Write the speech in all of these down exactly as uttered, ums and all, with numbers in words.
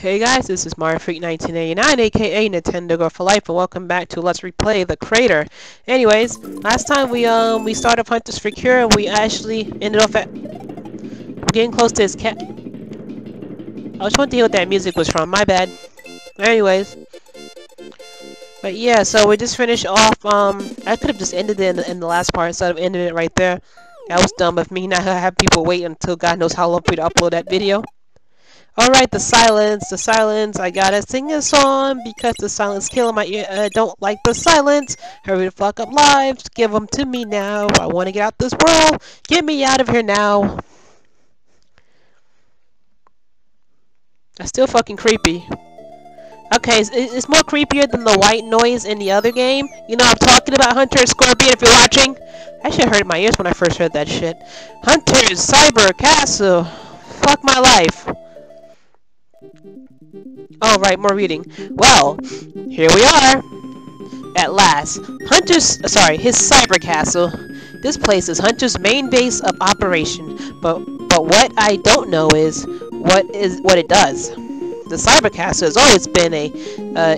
Hey guys, this is MarioFreak nineteen eighty-nine, aka NintendoGirlForLife, and welcome back to Let's Replay the Crater. Anyways, last time we um we started Hunters for Cure, and we actually ended off at getting close to his cat. I just wanted to hear what that music was from. My bad. Anyways, but yeah, so we just finished off. Um, I could have just ended it in the, in the last part instead of ending it right there. That was dumb of me not to have people wait until God knows how long for you to upload that video. Alright, the silence, the silence, I gotta sing a song because the silence killing my ear, I don't like the silence, hurry to fuck up lives, give them to me now, I wanna get out this world, get me out of here now. That's still fucking creepy. Okay, it's more creepier than the white noise in the other game. You know I'm talking about, Hunter Scorpion, if you're watching. I should've hurt my ears when I first heard that shit. Hunter's Cyber Castle, fuck my life. Alright, more reading. Well, here we are! At last, Hunter's, sorry, his cyber castle. This place is Hunter's main base of operation, but but what I don't know is what is what it does. The cyber castle has always been a uh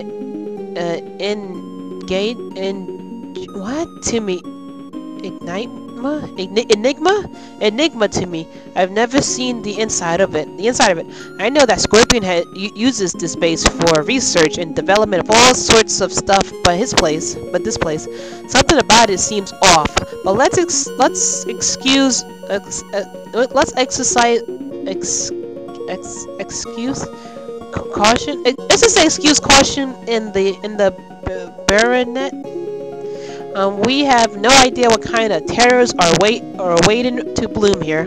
uh in gate in what to me ignite Enigma? Enigma to me. I've never seen the inside of it. The inside of it. I know that Scorpion ha uses this base for research and development of all sorts of stuff, but his place, but this place, something about it seems off. But let's ex let's excuse ex uh, let's exercise ex ex excuse caution. Let's just say excuse caution in the in the baronet. Um, we have no idea what kind of terrors are wait are waiting to bloom here.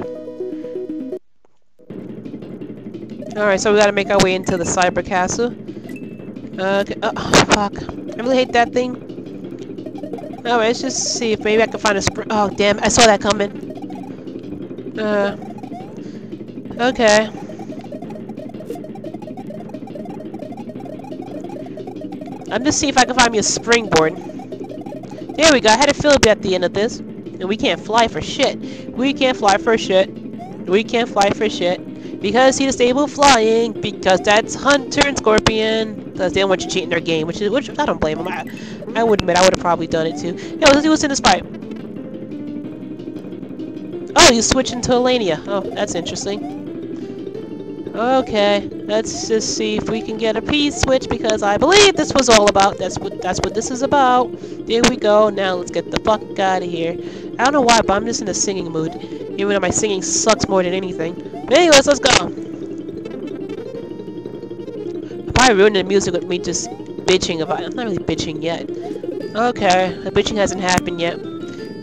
Alright, so we gotta make our way into the cyber castle. Uh, okay. oh, oh, fuck. I really hate that thing. Alright, let's just see if maybe I can find a spring. Oh, damn, I saw that coming. Uh, okay. I'm just see if I can find me a springboard. There we go, I had a feeling at the end of this. And we can't fly for shit. We can't fly for shit. We can't fly for shit. Because he disabled flying. Because that's Hunter and Scorpion. Because they don't want you cheating their game. Which is, which I don't blame them. I, I would admit, I would have probably done it too. Yo, let's see what's in this pipe. Oh, you switch into Alanea. Oh, that's interesting. Okay, let's just see if we can get a P-switch. Because I believe this was all about. That's what, that's what this is about. There we go, now let's get the fuck out of here. I don't know why, but I'm just in a singing mood. Even though my singing sucks more than anything. But anyways, let's go! I probably ruined the music with me just bitching about it. I'm not really bitching yet. Okay, the bitching hasn't happened yet.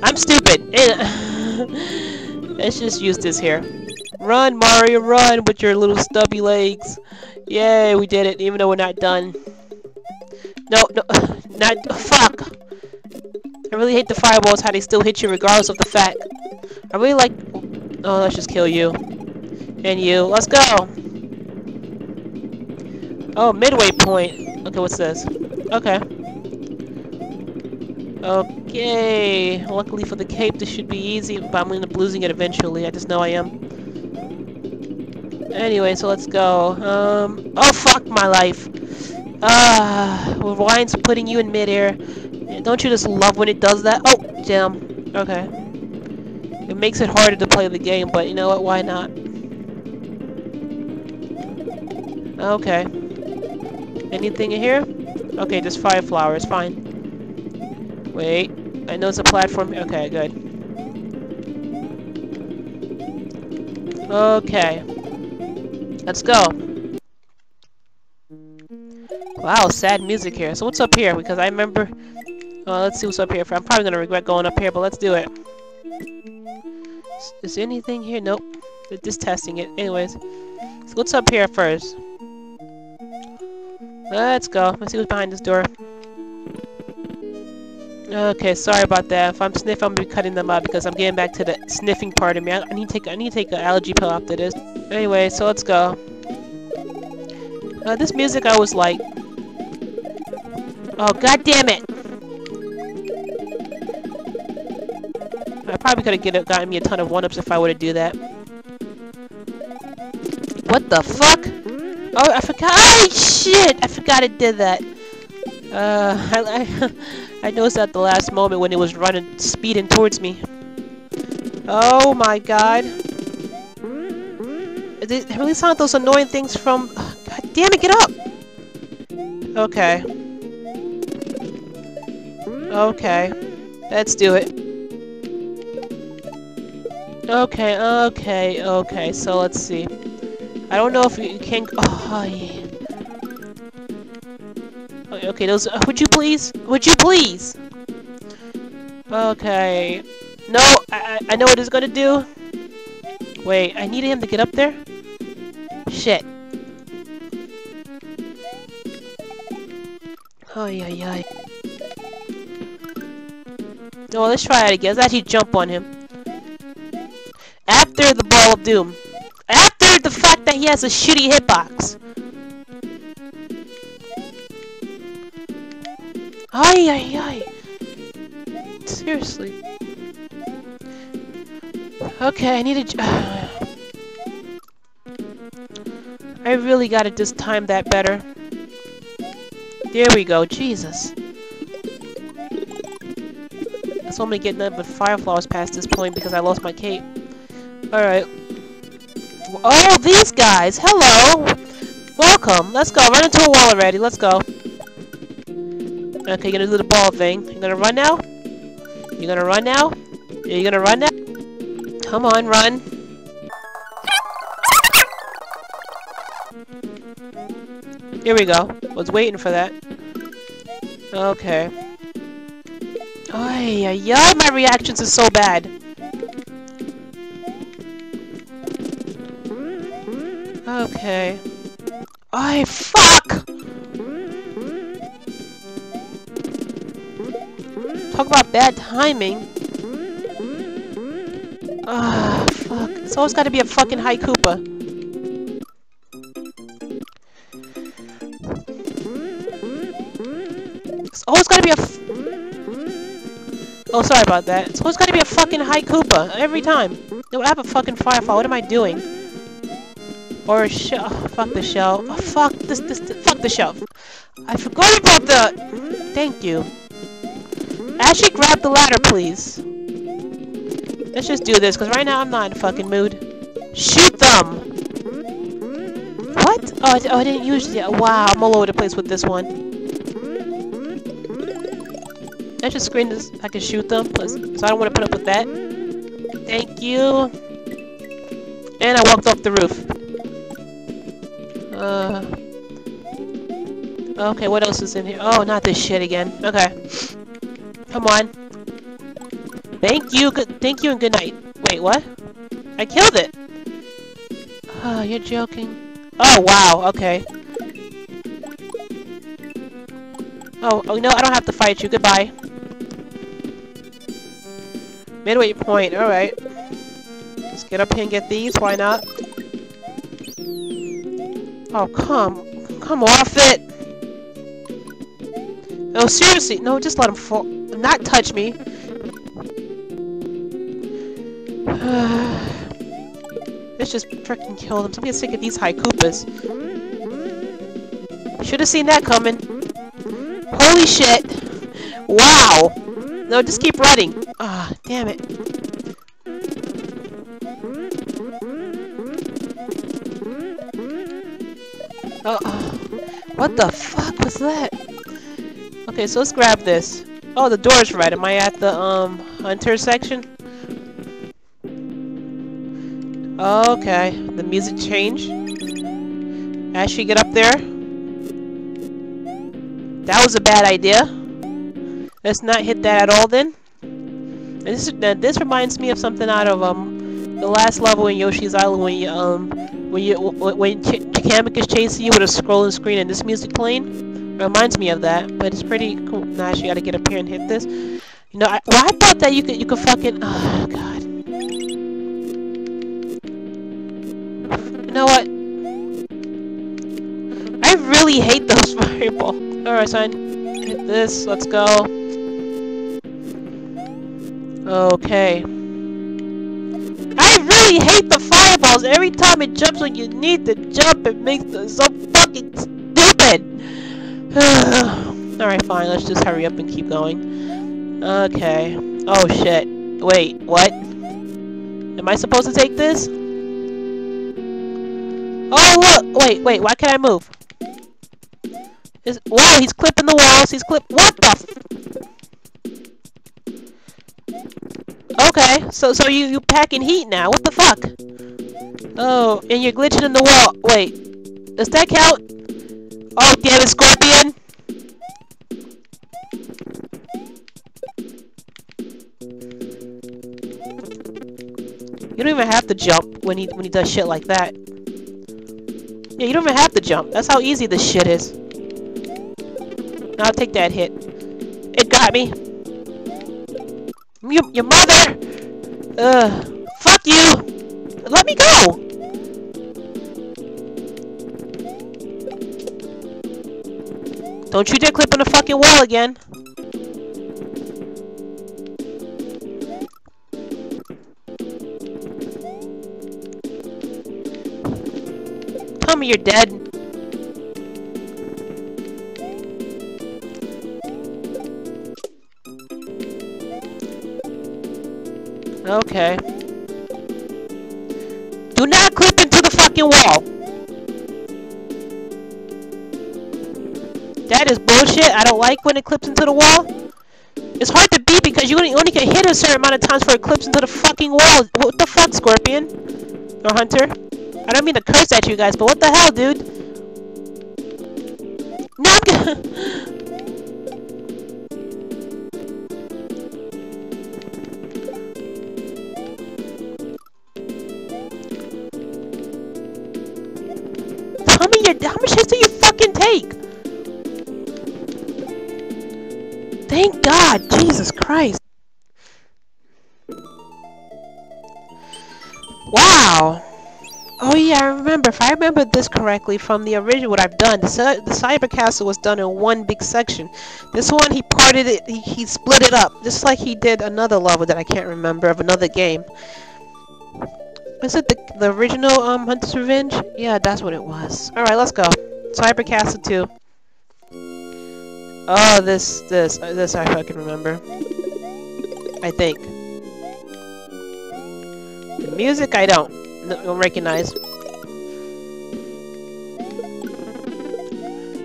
I'm stupid! Let's just use this here. Run, Mario, run with your little stubby legs! Yay, we did it, even though we're not done. No, no, not- fuck! I really hate the fireballs, how they still hit you regardless of the fact. I really like... Oh, let's just kill you. And you. Let's go! Oh, midway point. Okay, what's this? Okay. Okay. Luckily for the cape, this should be easy, but I'm going to be losing it eventually. I just know I am. Anyway, so let's go. Um. Oh, fuck my life. Ah. Uh, rewind's putting you in midair. Don't you just love when it does that? Oh, damn. Okay. It makes it harder to play the game, but you know what? Why not? Okay. Anything in here? Okay, just fire flowers. Fine. Wait. I know it's a platform. Okay, good. Okay. Let's go. Wow, sad music here. So what's up here? Because I remember... Uh, let's see what's up here. I'm probably gonna regret going up here, but let's do it. Is, is there anything here? Nope. They're just testing it. Anyways, so what's up here first? Let's go. Let's see what's behind this door. Okay, sorry about that. If I'm sniff, I'm gonna be cutting them up because I'm getting back to the sniffing part of me. I, I need to take. I need to take an allergy pill after this. Anyway, so let's go. Uh, this music I was like. Oh, god damn it! I probably could have gotten me a ton of one-ups if I were to do that. What the fuck? Oh, I forgot. Oh, shit! I forgot it did that. Uh, I, I, I noticed at the last moment when it was running, speeding towards me. Oh my god. It really sounded those annoying things from... God damn it, get up! Okay. Okay. Let's do it. Okay, okay, okay. So let's see. I don't know if you can... Oh, yeah. Okay, those. Uh, would you please? Would you please? Okay. No, I, I know what it's gonna do. Wait, I needed him to get up there? Shit. Oh, yeah, yeah. No, let's try it again. Let's actually jump on him. After the ball of doom. After the fact that he has a shitty hitbox. Ay, ay, ay. Seriously. Okay, I need to... I really gotta just time that better. There we go, Jesus. That's only getting up with fireflowers past this point because I lost my cape. Alright. Oh, these guys! Hello! Welcome! Let's go, run into a wall already, let's go. Okay, you're gonna do the ball thing. You're gonna run now? You're gonna run now? You're gonna run now? Come on, run! Here we go. Was waiting for that. Okay. Ay, ay, ay, my reactions are so bad. Okay. Ay, fuck! Talk about bad timing. Ah, oh, fuck. It's always gotta be a fucking high Koopa. It's always gotta be a f Oh, sorry about that. It's always gotta be a fucking high Koopa. Every time. No, I have a fucking firefly. What am I doing? Or a shell. Oh, fuck the shell. Oh, fuck this, this, this. Fuck the shell. I forgot about the... Thank you. Actually, grab the ladder, please. Let's just do this, because right now I'm not in a fucking mood. Shoot them! What? Oh, I, oh, I didn't use it. Wow, I'm all over the place with this one. Let's just screen this. I can shoot them, plus, so I don't want to put up with that. Thank you. And I walked off the roof. Uh. Okay, what else is in here? Oh, not this shit again. Okay. Come on. Thank you, good thank you and good night. Wait, what? I killed it! Oh, you're joking. Oh wow, okay. Oh, oh no, I don't have to fight you. Goodbye. Midway point, alright. Let's get up here and get these, why not? Oh come come off it! No, seriously, no, just let him fall. Not touch me. Let's just freaking kill them. So I'm getting sick of these high Koopas. Should have seen that coming. Holy shit! Wow! No, just keep running. Ah, oh, damn it. Uh oh. What the fuck was that? Okay, so let's grab this. Oh, the door's right. Am I at the, um, hunter section? Okay. The music changed. Ashley, get up there. That was a bad idea. Let's not hit that at all, then. And this, uh, this reminds me of something out of, um, the last level in Yoshi's Island when you, um, when you, when Kamikaze is chasing you with a scrolling screen and this music playing. Reminds me of that, but it's pretty cool. Now I actually gotta get up here and hit this. You know, I, well, I thought that you could, you could fucking. Oh god. You know what? I really hate those fireballs. All right, son. Hit this. Let's go. Okay. I really hate the fireballs. Every time it jumps when you need to jump, it makes the so. Alright, fine, let's just hurry up and keep going. Okay. Oh shit. Wait, what? Am I supposed to take this? Oh look! Wait, wait, why can't I move? Is, wow, he's clipping the walls, he's clip- What the f- Okay, so, so you, you packing heat now, what the fuck? Oh, and you're glitching in the wall- Wait, does that count? Oh, damn it, Scorpion! You don't even have to jump when he when he does shit like that. Yeah, you don't even have to jump. That's how easy this shit is. Now I'll take that hit. It got me. Your, your mother! Ugh. Fuck you! Let me go! Don't you dare clip on the fucking wall again. Tell me you're dead. Okay. Do not clip into the fucking wall. That is bullshit. I don't like when it clips into the wall. It's hard to beat because you only can hit a certain amount of times before it clips into the fucking wall. What the fuck, Scorpion? Or Hunter? I don't mean to curse at you guys, but what the hell, dude? No, I'm gonna... Tell me your... How much hits do you fucking take? Thank God! Jesus Christ! Wow! Oh yeah, I remember. If I remember this correctly from the original, what I've done, the, cy the Cyber Castle was done in one big section. This one, he parted it, he, he split it up, just like he did another level that I can't remember of another game. Was it the, the original um, Hunter's Revenge? Yeah, that's what it was. Alright, let's go. Cyber Castle two. Oh, this, this, uh, this I fucking remember. I think. The music, I don't. No, don't recognize.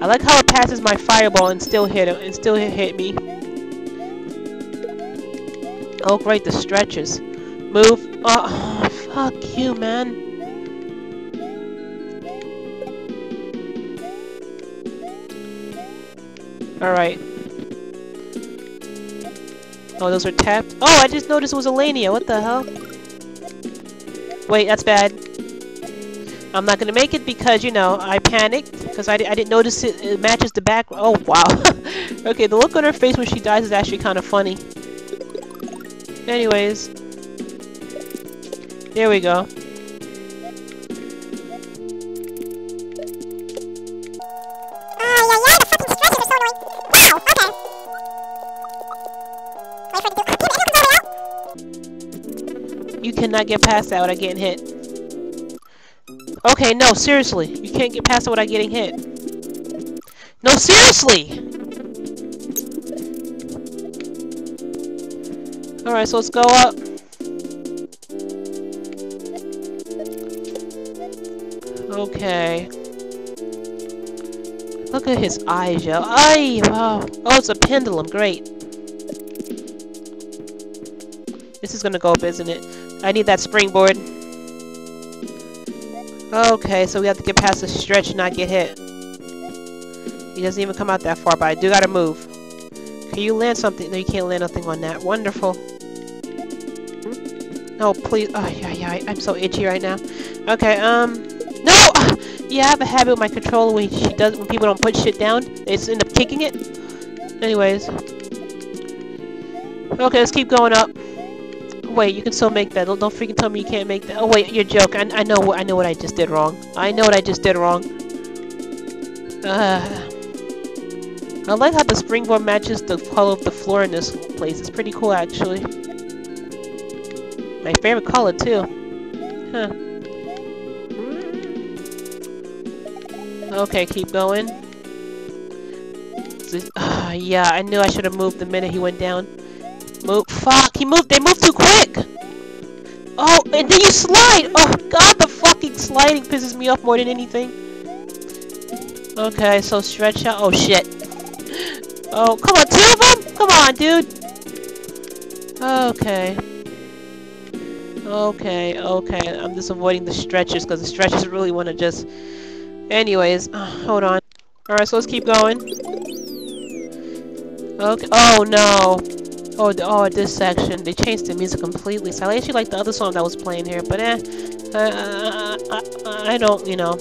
I like how it passes my fireball and still hit him, and still hit, hit me. Oh great, the stretches. Move. Oh, fuck you, man. All right. Oh, those are tapped. Oh, I just noticed it was Alanea. What the hell? Wait, that's bad. I'm not gonna make it because, you know, I panicked because I, I didn't notice it, it matches the back. Oh, wow. Okay, the look on her face when she dies is actually kind of funny. Anyways. There we go. Not get past that without getting hit. Okay, no, seriously. You can't get past it without getting hit. No, seriously! Alright, so let's go up. Okay. Look at his eyes, yo. Ay, wow. Oh, it's a pendulum. Great. This is gonna go up, isn't it? I need that springboard. Okay, so we have to get past the stretch and not get hit. He doesn't even come out that far, but I do gotta move. Can you land something? No, you can't land nothing on that. Wonderful. No, please. Oh, yeah, yeah. I'm so itchy right now. Okay, um... No! Yeah, I have a habit with my controller when, she does, when people don't put shit down. They just end up kicking it. Anyways. Okay, let's keep going up. Wait, you can still make that. Don't, don't freaking tell me you can't make that. Oh wait, you're joking. I, I know what I know what I just did wrong. I know what I just did wrong. Uh, I like how the springboard matches the color of the floor in this place. It's pretty cool, actually. My favorite color too. Huh. Okay, keep going. the... Uh, yeah, I knew I should have moved the minute he went down. Move. Fuck, he moved. They moved too quick. Oh, and then you slide. Oh, God, the fucking sliding pisses me off more than anything. Okay, so stretch out. Oh, shit. Oh, come on, two of them? Come on, dude. Okay. Okay, okay. I'm just avoiding the stretchers because the stretchers really want to just... Anyways, uh, hold on. Alright, so let's keep going. Okay. Oh, no. Oh, oh, this section. They changed the music completely. So I actually like the other song that was playing here, but eh. Uh, I, I, I don't, you know.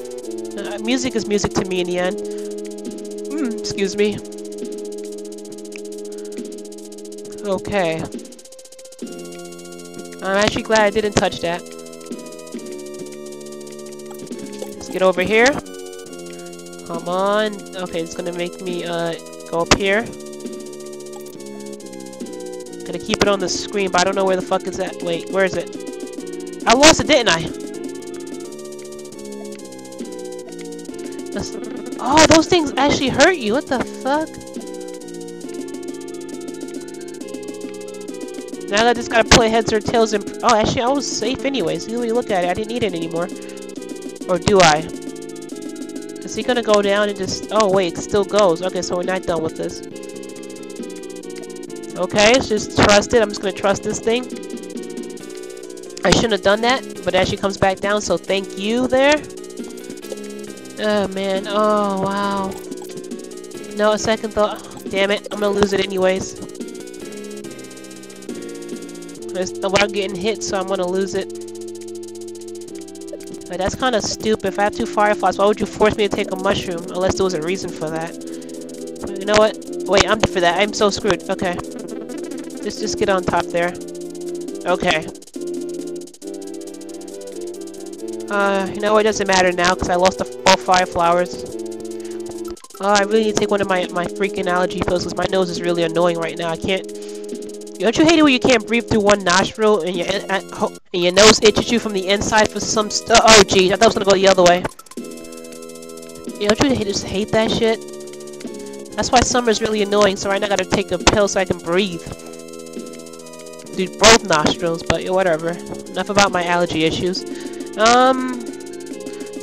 Uh, music is music to me in the end. Mm, excuse me. Okay. I'm actually glad I didn't touch that. Let's get over here. Come on. Okay, it's gonna make me uh, go up here. Gonna keep it on the screen, but I don't know where the fuck is that. Wait, where is it? I lost it, didn't I? That's... Oh, those things actually hurt you. What the fuck? Now that I just gotta play heads or tails and... Oh, actually, I was safe anyways. You look at it. I didn't need it anymore. Or do I? Is he gonna go down and just... Oh, wait, it still goes. Okay, so we're not done with this. Okay, it's just trust it. I'm just gonna trust this thing. I shouldn't have done that, but it actually comes back down, so thank you there. Oh, man. Oh, wow. No, a second thought. Damn it. I'm gonna lose it anyways. It's about getting hit, so I'm gonna lose it. But that's kind of stupid. If I have two fireflies, why would you force me to take a mushroom? Unless there was a reason for that. But you know what? Wait, I'm for that. I'm so screwed. Okay. Just, just get on top there. Okay. Uh, you know what? It doesn't matter now because I lost the all five flowers. Oh, I really need to take one of my my freaking allergy pills because my nose is really annoying right now. I can't. Don't you hate it when you can't breathe through one nostril and your and, and your nose itches you from the inside for some stuff? Oh, geez, I thought it was gonna go the other way. Yeah, don't you hate, just hate that shit? That's why summer's really annoying. So right now I gotta take a pill so I can breathe through both nostrils. But yeah, whatever. Enough about my allergy issues. Um,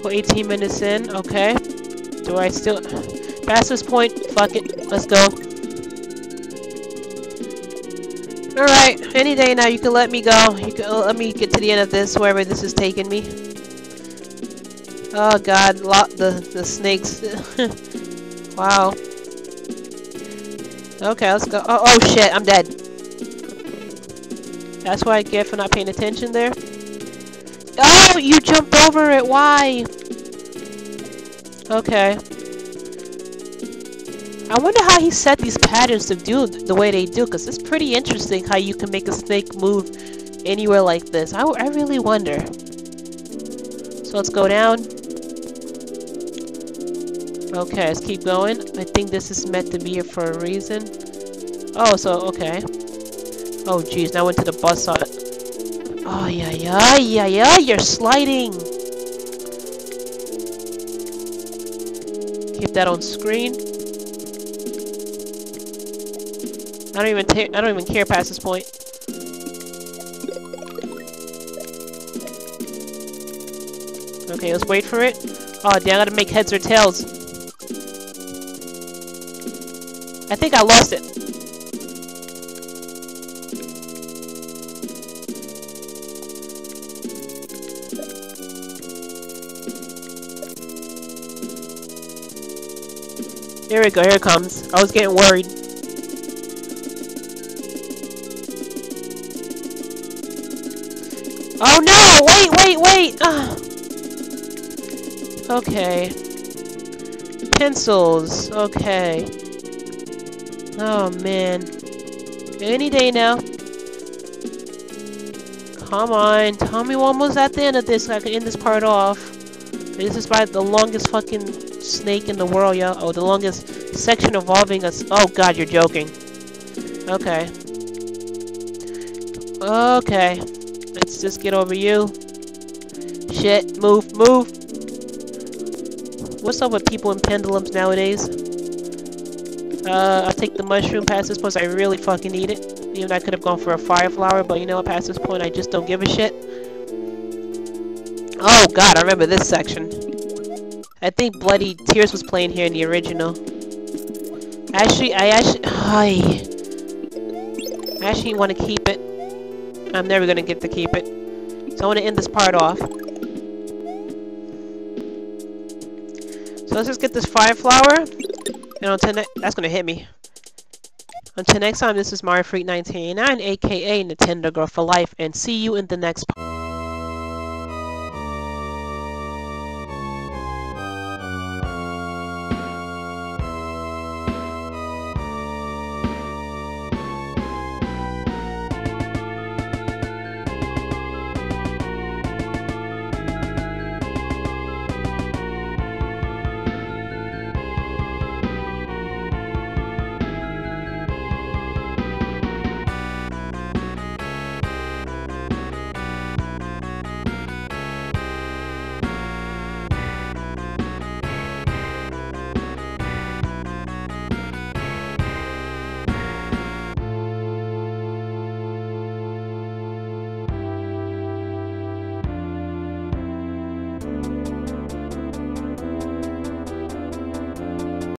we're eighteen minutes in. Okay. Do I still? Past this point, fuck it. Let's go. Alright, any day now you can let me go. You can let me get to the end of this, wherever this is taking me. Oh god, lot the, the snakes. Wow. Okay, let's go. Oh, oh shit, I'm dead. That's what I get for not paying attention there. Oh, you jumped over it, why? Okay. I wonder how he set these patterns to do the way they do, because it's pretty interesting how you can make a snake move anywhere like this. I, I really wonder. So let's go down. Okay, let's keep going. I think this is meant to be here for a reason. Oh, so, okay. Oh, jeez, now I went to the bus on it. Oh, yeah, yeah, yeah, yeah, you're sliding! Keep that on screen. I don't even ta- I don't even care past this point. Okay, let's wait for it. Oh, damn, I gotta make heads or tails. I think I lost it. Here we go, here it comes. I was getting worried. Oh no! Wait, wait, wait! Ugh. Okay. Pencils. Okay. Oh man. Any day now. Come on. Tell me we're almost at the end of this so I can end this part off. This is by the longest fucking snake in the world, yo. Oh, the longest section involving us. Oh god, you're joking. Okay. Okay. Let's just get over you. Shit, move, move. What's up with people in pendulums nowadays? Uh, I'll take the mushroom past this point, so I really fucking need it. Even though I could have gone for a fire flower, but you know what, past this point I just don't give a shit. Oh god, I remember this section. I think Bloody Tears was playing here in the original. Actually, I actually... Hi. I actually want to keep it. I'm never going to get to keep it. So I want to end this part off. So let's just get this fire flower. And until next... That's going to hit me. Until next time, this is MarioFreak nineteen eighty-nine, a k a. Nintendo Girl for Life. And see you in the next part.